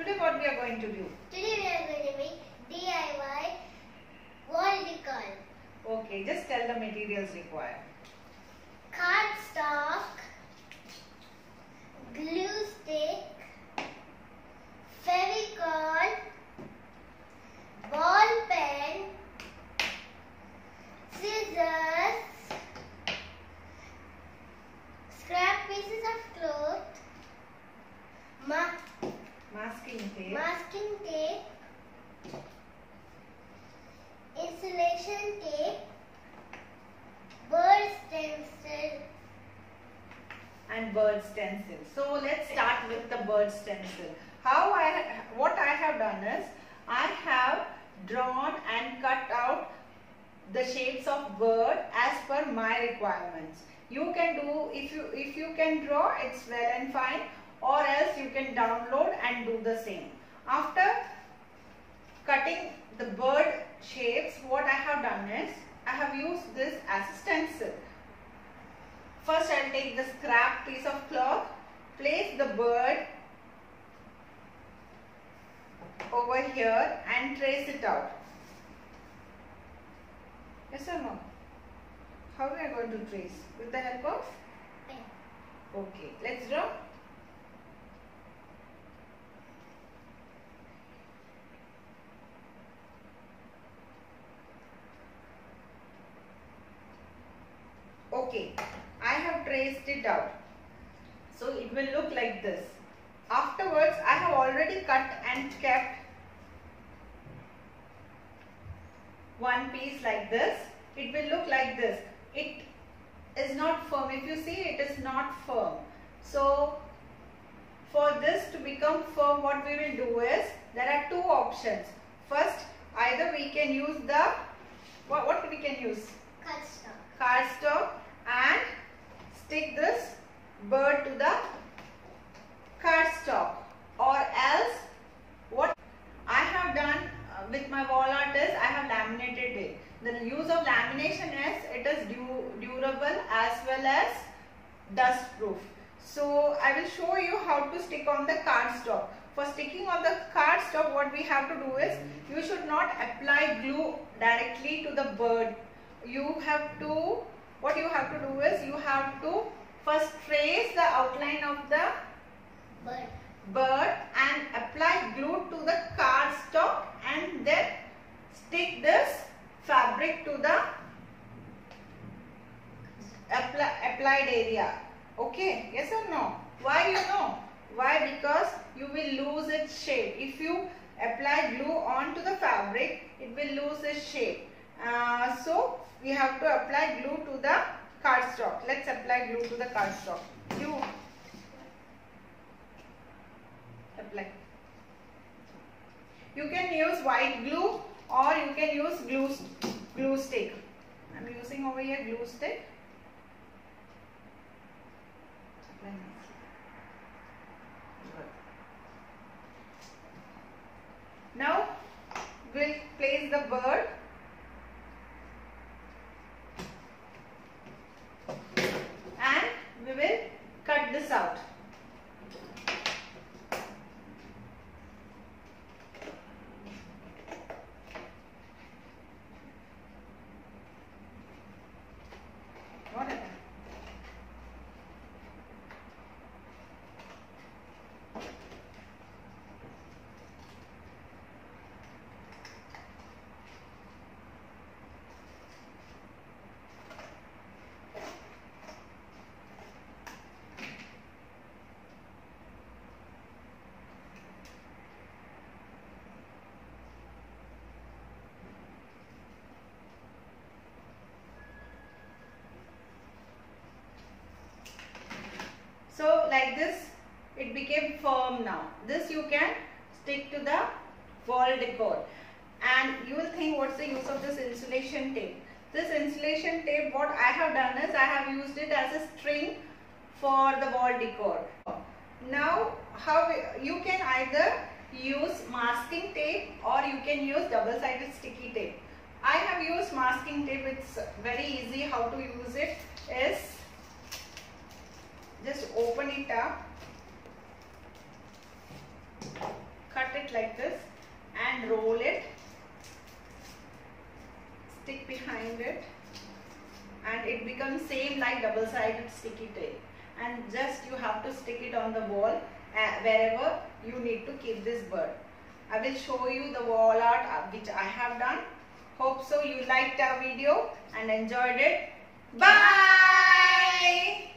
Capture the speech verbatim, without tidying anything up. Today what we are going to do? Today we are going to make D I Y wall decor. Okay, just tell the materials required. Cardstock, glue stick, fevicol, ball pen, scissors, scrap pieces of cloth, ma- masking tape, masking tape, insulation tape, bird stencil, and bird stencil. So let's start with the bird stencil. How I what I have done is I have drawn and cut out the shapes of bird as per my requirements. You can do if you if you can draw, it's well and fine, or else you can download and do the same. After cutting the bird shapes, what I have done is I have used this as a stencil. First I'll take the scrap piece of cloth, place the bird over here and trace it out. Yes or no? How we are going to trace? With the help of pen. Okay, let's draw. Okay, I have traced it out. So it will look like this. Afterwards, I have already cut and kept one piece like this. It will look like this. It is not firm. If you see, it is not firm. So for this to become firm, what we will do is, there are two options. First, either we can use the, what, what we can use? Cardstock. Cardstock, and stick this bird to the cardstock, or else what I have done with my wall art is I have laminated it. The use of lamination is it is durable as well as dust proof. So I will show you how to stick on the cardstock. For sticking on the cardstock, what we have to do is you should not apply glue directly to the bird. You have to what you have to do is you have to first trace the outline of the bird. bird and apply glue to the cardstock, and then stick this fabric to the apply, applied area. Okay, yes or no? Why you know? Why? Because you will lose its shape. If you apply glue onto the fabric, it will lose its shape. Uh, so we have to apply glue to the cardstock. Let's apply glue to the cardstock. You apply. You can use white glue, or you can use glue glue stick. I'm using over here glue stick. Apply. Now we'll place the bird. So like this, it became firm now. This you can stick to the wall decor. And you will think, what's the use of this insulation tape? This insulation tape, what I have done is I have used it as a string for the wall decor. Now, how you can either use masking tape or you can use double-sided sticky tape. I have used masking tape. It's very easy how to use it. Is just open it up, it like this and roll it, stick behind it, and it becomes same like double-sided sticky tape. And just you have to stick it on the wall uh, wherever you need to keep this bird. I will show you the wall art which I have done. Hope so you liked our video and enjoyed it. Bye!